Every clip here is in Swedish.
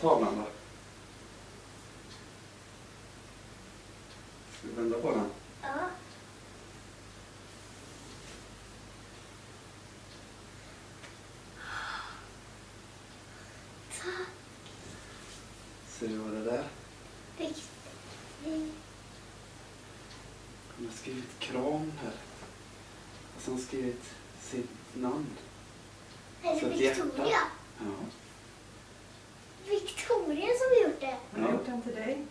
tavlan då. Ska vi vända på den? Ja. Tack. Ser du vad det där? Riktigt. Hon har skrivit kram här. Och sen skrivit sitt namn. Är det Wiktoria? Ja. Wiktoria som har gjort det. Hon har gjort den till dig.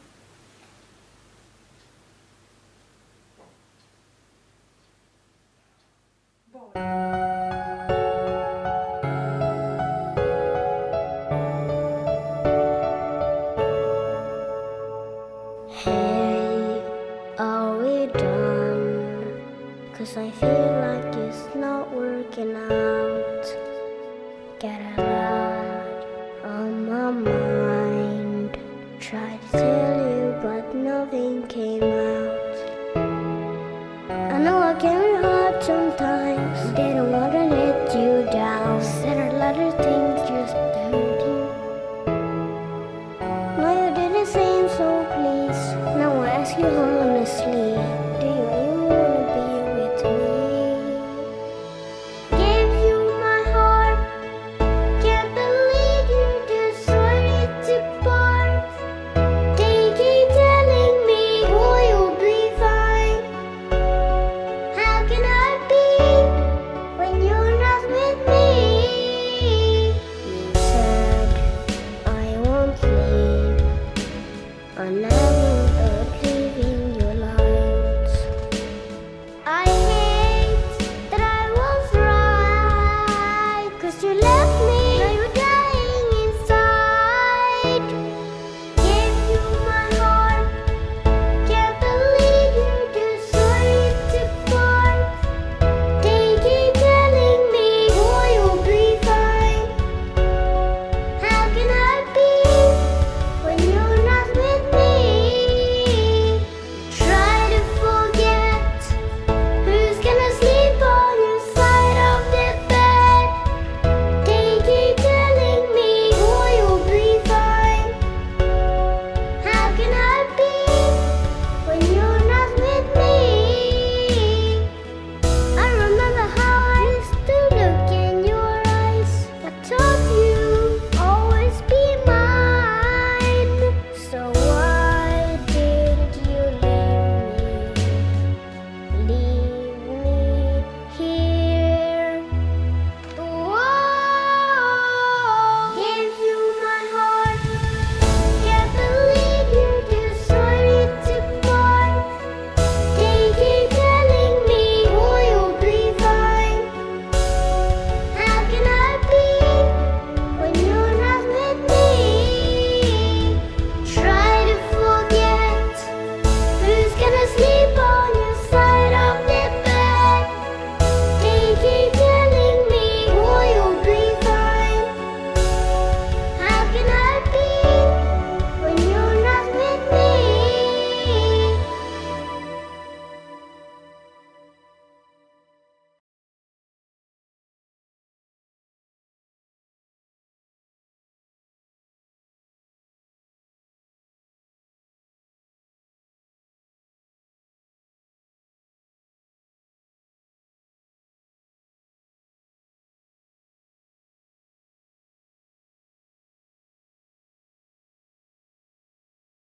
Hey, are we done? 'Cause I feel like it's not working out. Got a lot on my mind. Tried to tell you, but nothing came out. I know I can be hard sometimes. Didn't wanna let you down. Said a lot of things just hurt you. No, you didn't seem so pleased. Now I ask you honestly, do you really wanna be with me? Oh, no.